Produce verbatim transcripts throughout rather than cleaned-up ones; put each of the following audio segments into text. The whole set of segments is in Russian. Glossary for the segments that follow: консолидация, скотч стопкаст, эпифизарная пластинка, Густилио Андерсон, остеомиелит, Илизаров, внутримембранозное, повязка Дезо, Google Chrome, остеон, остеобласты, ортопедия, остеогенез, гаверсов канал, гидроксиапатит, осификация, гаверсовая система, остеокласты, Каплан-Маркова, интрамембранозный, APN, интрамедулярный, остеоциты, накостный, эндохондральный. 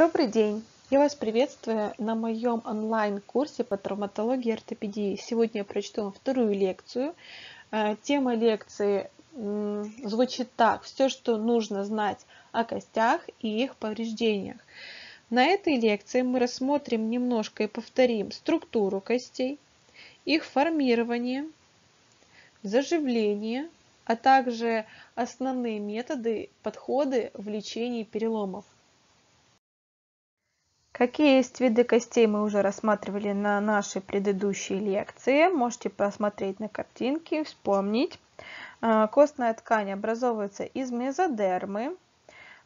Добрый день! Я вас приветствую на моем онлайн-курсе по травматологии и ортопедии. Сегодня я прочту вам вторую лекцию. Тема лекции звучит так. Все, что нужно знать о костях и их повреждениях. На этой лекции мы рассмотрим немножко и повторим структуру костей, их формирование, заживление, а также основные методы, подходы в лечении переломов. Какие есть виды костей, мы уже рассматривали на нашей предыдущей лекции. Можете посмотреть на картинки, вспомнить. Костная ткань образовывается из мезодермы.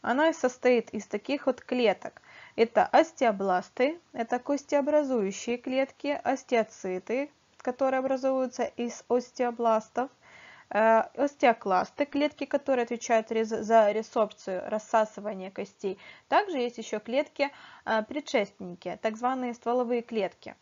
Она состоит из таких вот клеток. Это остеобласты, это костеобразующие клетки, остеоциты, которые образуются из остеобластов, остеокласты, клетки, которые отвечают за ресорбцию, рассасывание костей. Также есть еще клетки-предшественники, так званые стволовые клетки.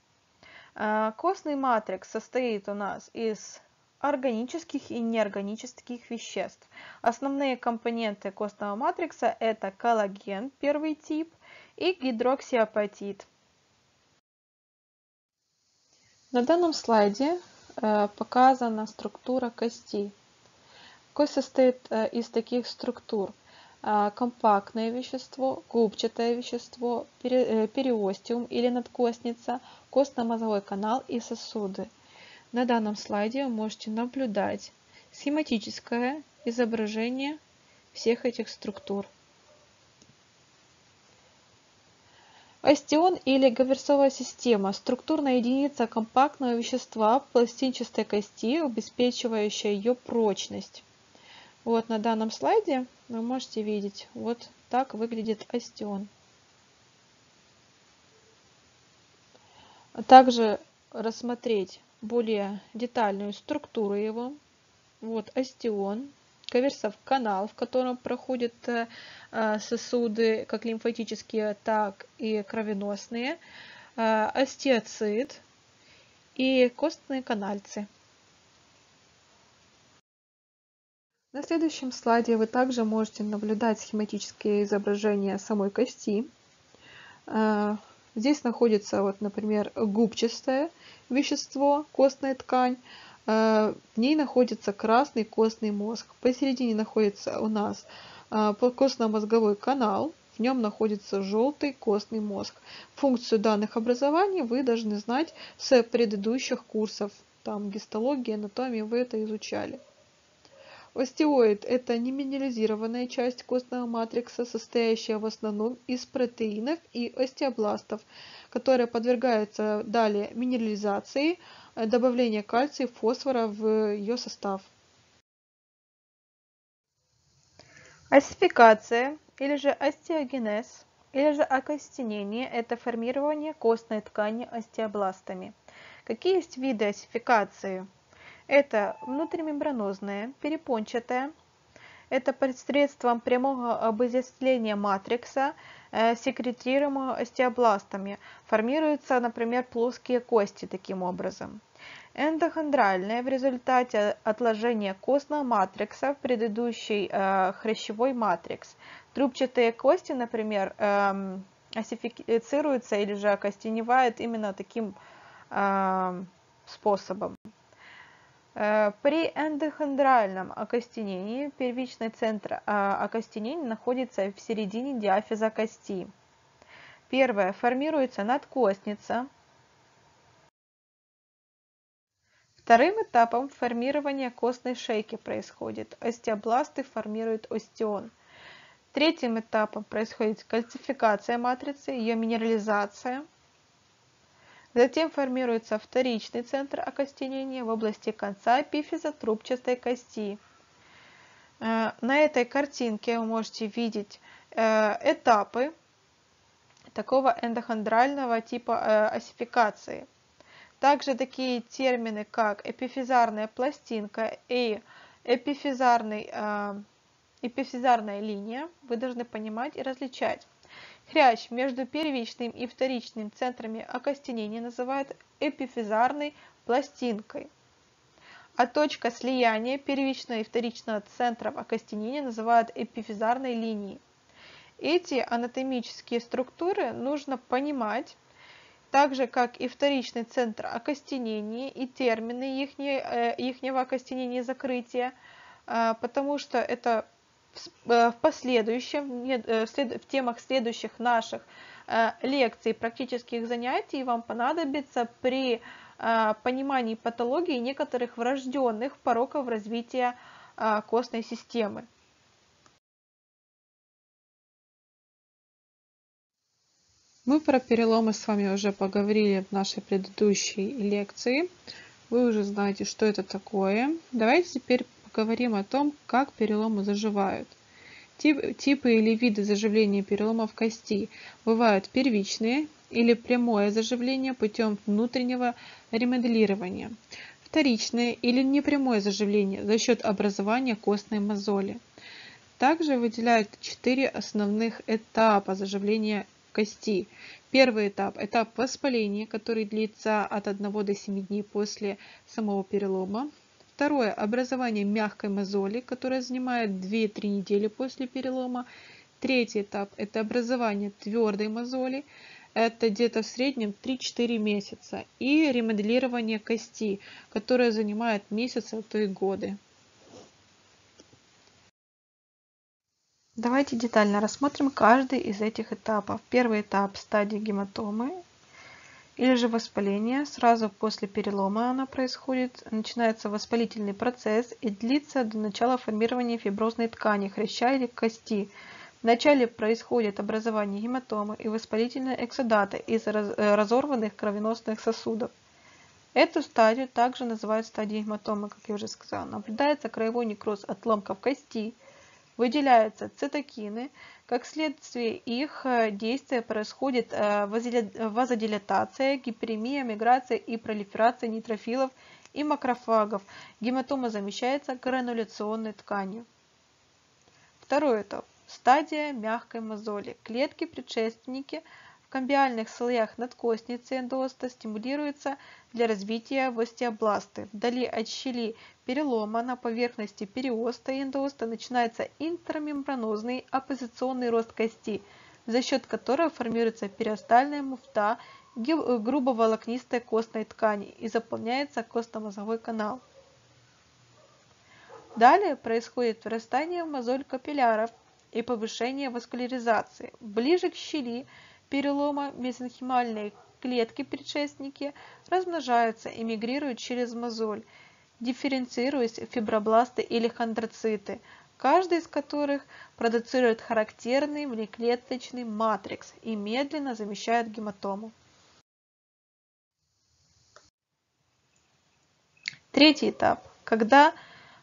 Костный матрикс состоит у нас из органических и неорганических веществ. Основные компоненты костного матрикса – это коллаген, первый тип, и гидроксиапатит. На данном слайде показана структура костей. Кость состоит из таких структур: компактное вещество, губчатое вещество, периостиум или надкостница, костно-мозговой канал и сосуды. На данном слайде вы можете наблюдать схематическое изображение всех этих структур. Остеон или гаверсовая система – структурная единица компактного вещества пластинчатой кости, обеспечивающая ее прочность. Вот на данном слайде вы можете видеть, вот так выглядит остеон. Также рассмотреть более детальную структуру его. Вот остеон. Гаверсов канал, в котором проходят сосуды, как лимфатические, так и кровеносные, остеоцит и костные канальцы. На следующем слайде вы также можете наблюдать схематические изображения самой кости. Здесь находится, вот, например, губчатое вещество, костная ткань. В ней находится красный костный мозг. Посередине находится у нас костно-мозговой канал. В нем находится желтый костный мозг. Функцию данных образований вы должны знать с предыдущих курсов. Там гистология, анатомия, вы это изучали. Остеоид – это неминерализированная часть костного матрикса, состоящая в основном из протеинов и остеобластов, которые подвергаются далее минерализации, добавление кальция и фосфора в ее состав. Осификация или же остеогенез или же окостенение – это формирование костной ткани остеобластами. Какие есть виды осификации? Это внутримембранозное, перепончатое. Это посредством прямого обозясления матрикса, секретируемого остеобластами. Формируются, например, плоские кости таким образом. Эндохондральное в результате отложения костного матрикса в предыдущий э, хрящевой матрикс. Трубчатые кости, например, э, осифицируются или же окостеневают именно таким э, способом. При эндохондральном окостенении первичный центр окостенения находится в середине диафиза кости. Первое. Формируется надкостница. Вторым этапом формирования костной шейки происходит. Остеобласты формируют остеон. Третьим этапом происходит кальцификация матрицы, ее минерализация. Затем формируется вторичный центр окостенения в области конца эпифиза трубчатой кости. На этой картинке вы можете видеть этапы такого эндохондрального типа осификации. Также такие термины, как эпифизарная пластинка и эпифизарный, эпифизарная линия, вы должны понимать и различать. Хрящ между первичным и вторичным центрами окостенения называют эпифизарной пластинкой, а точка слияния первичного и вторичного центров окостенения называют эпифизарной линией. Эти анатомические структуры нужно понимать, так же как и вторичный центр окостенения и термины ихнего окостенения и закрытия, потому что это в последующем, в темах следующих наших лекций, практических занятий вам понадобится при понимании патологии некоторых врожденных пороков развития костной системы. Мы про переломы с вами уже поговорили в нашей предыдущей лекции. Вы уже знаете, что это такое. Давайте теперь поговорим о том, как переломы заживают. Тип, типы или виды заживления переломов кости бывают первичные или прямое заживление путем внутреннего ремоделирования, вторичное или непрямое заживление за счет образования костной мозоли. Также выделяют четыре основных этапа заживления кости. Первый этап – этап воспаления, который длится от одного до семи дней после самого перелома. Второе – образование мягкой мозоли, которая занимает две-три недели после перелома. Третий этап – это образование твердой мозоли, это где-то в среднем три-четыре месяца. И ремоделирование кости, которое занимает месяцы, а то и годы. Давайте детально рассмотрим каждый из этих этапов. Первый этап – стадии гематомы или же воспаления. Сразу после перелома она происходит. Начинается воспалительный процесс и длится до начала формирования фиброзной ткани, хряща или кости. Вначале происходит образование гематомы и воспалительного эксодата из разорванных кровеносных сосудов. Эту стадию также называют стадией гематомы, как я уже сказала. Наблюдается краевой некроз отломков кости. Выделяются цитокины, как следствие их действия происходит вазодилатация, гиперемия, миграция и пролиферация нейтрофилов и макрофагов. Гематома замещается грануляционной тканью. Второй этап. Стадия мягкой мозоли. Клетки-предшественники в камбиальных слоях надкостницы эндоста стимулируются для развития в остеобласты. Вдали от щели перелома на поверхности периоста и эндоста начинается интрамембранозный оппозиционный рост кости, за счет которого формируется периостальная муфта грубоволокнистой костной ткани и заполняется костно-мозговой канал. Далее происходит вырастание в мозоль капилляров и повышение васкуляризации. Ближе к щели перелома мезенхимальные клетки-предшественники размножаются и мигрируют через мозоль, дифференцируясь в фибробласты или хондроциты, каждый из которых продуцирует характерный внеклеточный матрикс и медленно замещает гематому. Третий этап. Когда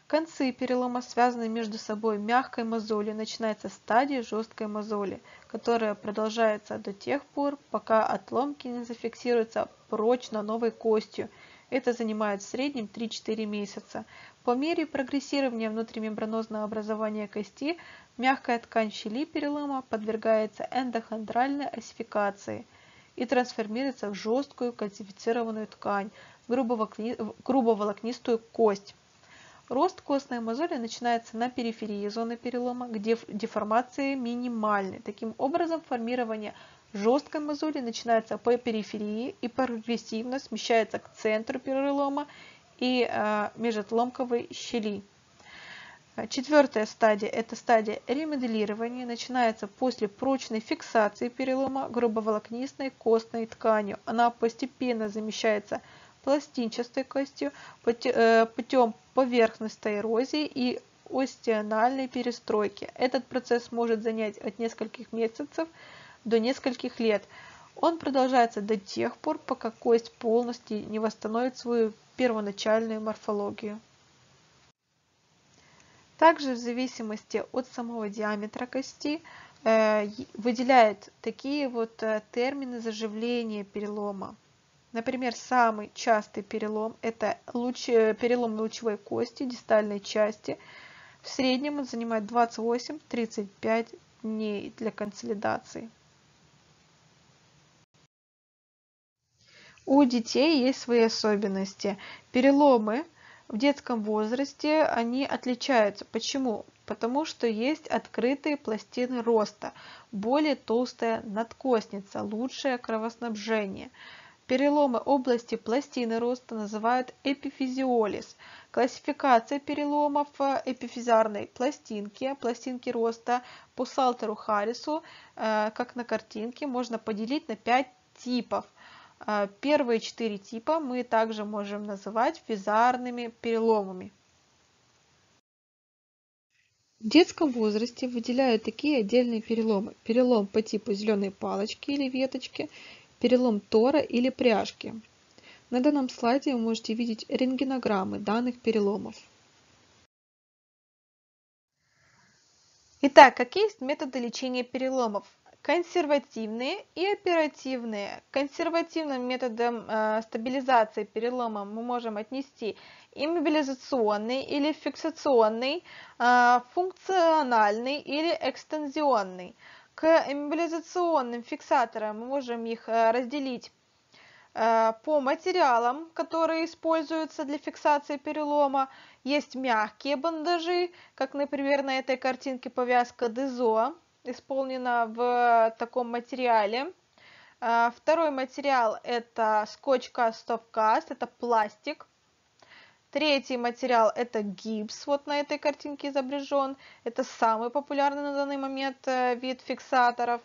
концы перелома связаны между собой мягкой мозолью, начинается стадия жесткой мозоли, которая продолжается до тех пор, пока отломки не зафиксируются прочно новой костью. Это занимает в среднем три-четыре месяца. По мере прогрессирования внутримембранозного образования кости, мягкая ткань щели перелома подвергается эндохондральной осификации и трансформируется в жесткую кальцифицированную ткань, грубоволокнистую кость. Рост костной мозоли начинается на периферии зоны перелома, где деформации минимальны. Таким образом, формирование жесткой мозоли начинается по периферии и прогрессивно смещается к центру перелома и э, межотломковой щели. Четвертая стадия – это стадия ремоделирования. Начинается после прочной фиксации перелома грубоволокнистой костной тканью. Она постепенно замещается пластинчатой костью путем поверхностной эрозии и остеональной перестройки. Этот процесс может занять от нескольких месяцев до нескольких лет. Он продолжается до тех пор, пока кость полностью не восстановит свою первоначальную морфологию. Также в зависимости от самого диаметра кости выделяют такие вот термины заживления перелома. Например, самый частый перелом – это луч, перелом лучевой кости, дистальной части. В среднем он занимает двадцать восемь-тридцать пять дней для консолидации. У детей есть свои особенности. Переломы в детском возрасте, они отличаются. Почему? потому что есть открытые пластины роста, более толстая надкостница, лучшее кровоснабжение. Переломы области пластины роста называют эпифизиолиз. Классификация переломов эпифизарной пластинки, пластинки роста по Салтеру Харрису, как на картинке, можно поделить на пять типов. Первые четыре типа мы также можем называть физарными переломами. В детском возрасте выделяют такие отдельные переломы. Перелом по типу зеленой палочки или веточки, перелом тора или пряжки. На данном слайде вы можете видеть рентгенограммы данных переломов. Итак, какие есть методы лечения переломов? Консервативные и оперативные. К консервативным методам э, стабилизации перелома мы можем отнести иммобилизационный или фиксационный, э, функциональный или экстензионный. К иммобилизационным фиксаторам мы можем их разделить по материалам, которые используются для фиксации перелома. Есть мягкие бандажи, как, например, на этой картинке повязка Дезо, исполнена в таком материале. Второй материал – это скотч стопкаст, это пластик. Третий материал – это гипс, вот на этой картинке изображен. Это самый популярный на данный момент вид фиксаторов.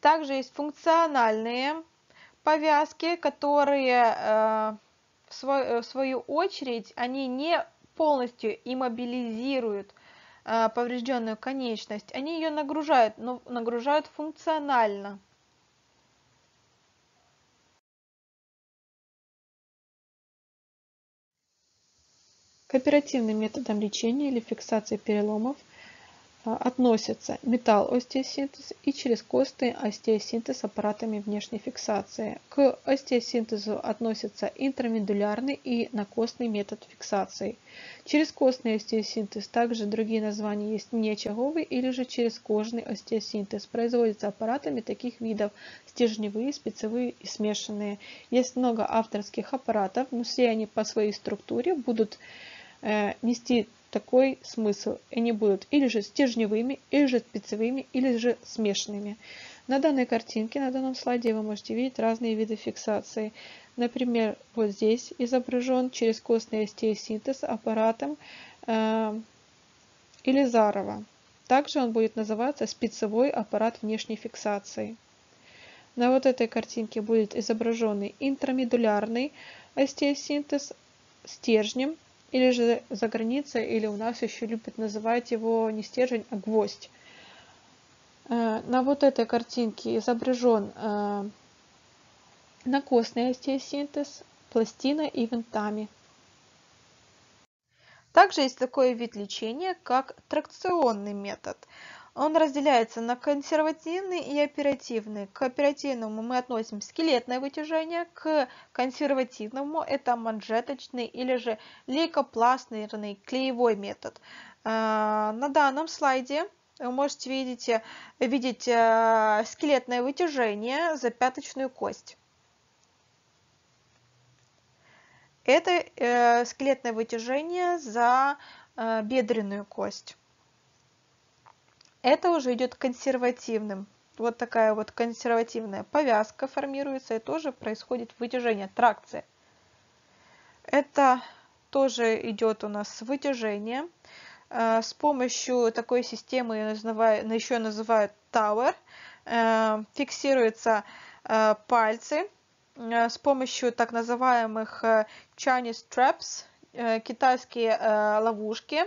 Также есть функциональные повязки, которые, в свою очередь, они не полностью иммобилизируют поврежденную конечность. Они ее нагружают, но нагружают функционально. К оперативным методам лечения или фиксации переломов относятся металл остеосинтез и через костный остеосинтез аппаратами внешней фиксации. К остеосинтезу относятся интрамедулярный и накостный метод фиксации. Через костный остеосинтез, также другие названия есть внеочаговый или же через кожный остеосинтез, производится аппаратами таких видов: стержневые, спицевые и смешанные. Есть много авторских аппаратов, но все они по своей структуре будут э, нести такой смысл. Они будут или же стержневыми, или же спицевыми, или же смешанными. На данной картинке, на данном слайде вы можете видеть разные виды фиксации. Например, вот здесь изображен через костный остеосинтез аппаратом э, Илизарова. Также он будет называться спицевой аппарат внешней фиксации. На вот этой картинке будет изображен интрамедулярный остеосинтез стержнем, или же за границей, или у нас еще любят называть его не стержень, а гвоздь. На вот этой картинке изображен накостный остеосинтез, пластина и винтами. Также есть такой вид лечения, как тракционный метод. Он разделяется на консервативный и оперативный. К оперативному мы относим скелетное вытяжение, к консервативному это манжеточный или же лейкопластырный клеевой метод. На данном слайде вы можете видеть, видеть скелетное вытяжение за пяточную кость. Это скелетное вытяжение за бедренную кость. Это уже идет консервативным. Вот такая вот консервативная повязка формируется, и тоже происходит вытяжение, тракция. Это тоже идет у нас вытяжение. С помощью такой системы, еще называют тауэр, фиксируются пальцы с помощью так называемых Chinese Traps, китайские ловушки.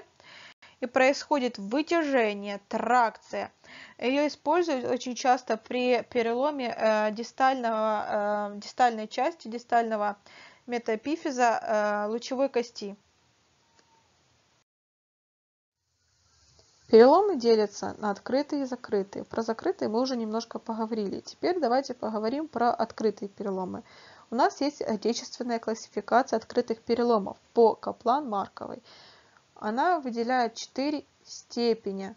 И происходит вытяжение, тракция. Ее используют очень часто при переломе э, дистального, э, дистальной части, дистального метаэпифиза э, лучевой кости. Переломы делятся на открытые и закрытые. Про закрытые мы уже немножко поговорили. Теперь давайте поговорим про открытые переломы. У нас есть отечественная классификация открытых переломов по Каплан-Марковой. Она выделяет четыре степени,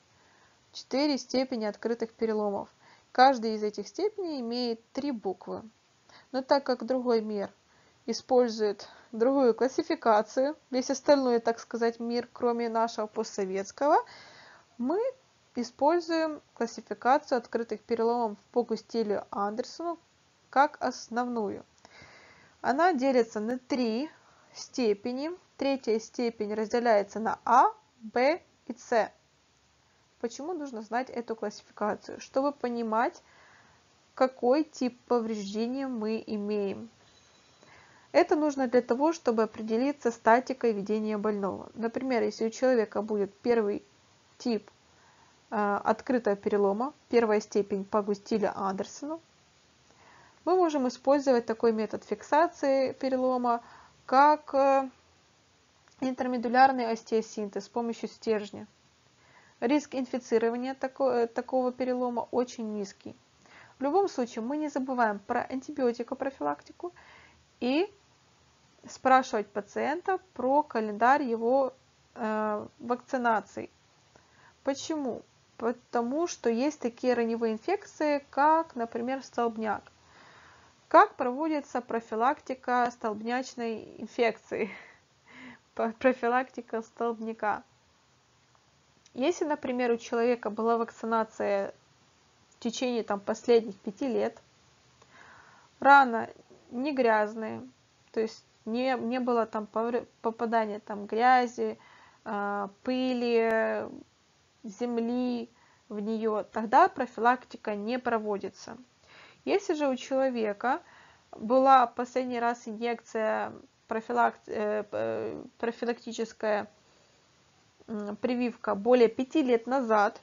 четыре степени открытых переломов. Каждая из этих степеней имеет три буквы. Но так как другой мир использует другую классификацию, весь остальной, так сказать, мир, кроме нашего постсоветского, мы используем классификацию открытых переломов по Густилио Андерсону как основную. Она делится на три степени. Третья степень разделяется на А, Б и С. Почему нужно знать эту классификацию? Чтобы понимать, какой тип повреждения мы имеем. Это нужно для того, чтобы определиться статикой ведения больного. Например, если у человека будет первый тип э, открытого перелома, первая степень по Густилио Андерсону, мы можем использовать такой метод фиксации перелома, как э, интрамедулярный остеосинтез с помощью стержня. Риск инфицирования тако, такого перелома очень низкий. В любом случае, мы не забываем про антибиотикопрофилактику и спрашивать пациента про календарь его э, вакцинаций. Почему? Потому что есть такие раневые инфекции, как, например, столбняк. Как проводится профилактика столбнячной инфекции? Профилактика столбняка. Если, например, у человека была вакцинация в течение там, последних пяти лет, рана не грязная, то есть не, не было там попадания там, грязи, пыли, земли в нее, тогда профилактика не проводится. Если же у человека была последний раз инъекция профилакти... профилактическая прививка более пяти лет назад,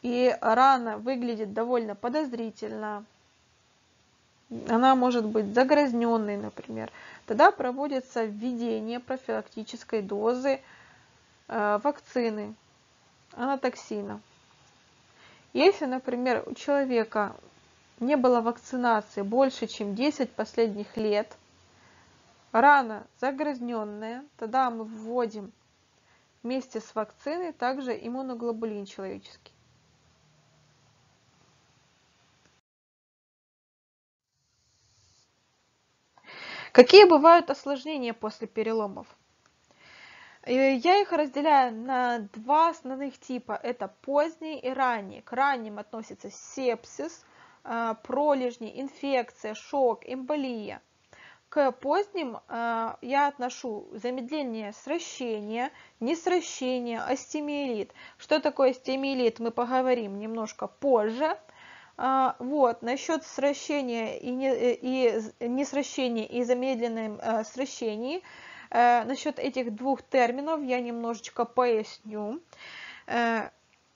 и рана выглядит довольно подозрительно, она может быть загрязненной, например, тогда проводится введение профилактической дозы э, вакцины анатоксина. Если, например, у человека не было вакцинации больше, чем десять последних лет, рана загрязненная, тогда мы вводим вместе с вакциной также иммуноглобулин человеческий. Какие бывают осложнения после переломов? Я их разделяю на два основных типа. Это поздние и ранние. К ранним относятся сепсис, пролежни, инфекция, шок, эмболия. К поздним я отношу замедление сращения, несращение, остеомиелит. Что такое остеомиелит, мы поговорим немножко позже. Вот, насчет сращения и, не, и несращения и замедленном э, сращении, э, насчет этих двух терминов я немножечко поясню. Э,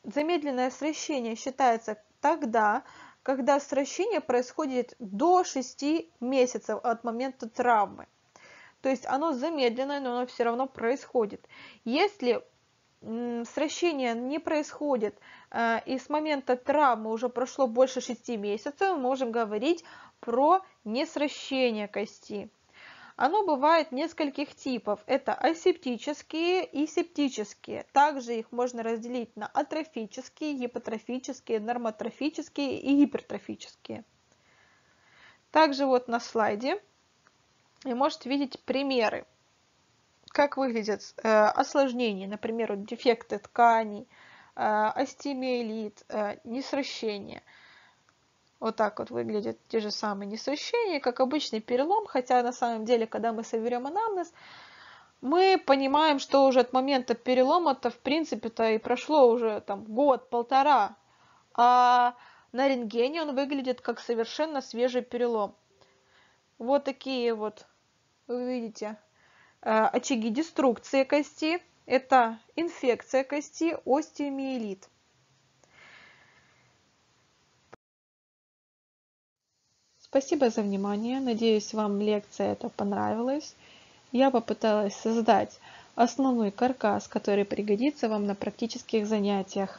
замедленное сращение считается тогда, когда сращение происходит до шести месяцев от момента травмы. То есть оно замедленное, но оно все равно происходит. Если сращение не происходит, и с момента травмы уже прошло больше шести месяцев, мы можем говорить про несращение кости. Оно бывает нескольких типов. Это асептические и септические. Также их можно разделить на атрофические, гипотрофические, нормотрофические и гипертрофические. Также вот на слайде вы можете видеть примеры. Как выглядят э, осложнения, например, вот дефекты тканей, э, остеомиелит, э, несращение. Вот так вот выглядят те же самые несращения, как обычный перелом, хотя на самом деле, когда мы соберем анамнез, мы понимаем, что уже от момента перелома-то, в принципе-то, и прошло уже там год-полтора, а на рентгене он выглядит как совершенно свежий перелом. Вот такие вот, вы видите, очаги деструкции кости, это инфекция кости, остеомиелит. Спасибо за внимание. Надеюсь, вам лекция эта понравилась. Я попыталась создать основной каркас, который пригодится вам на практических занятиях.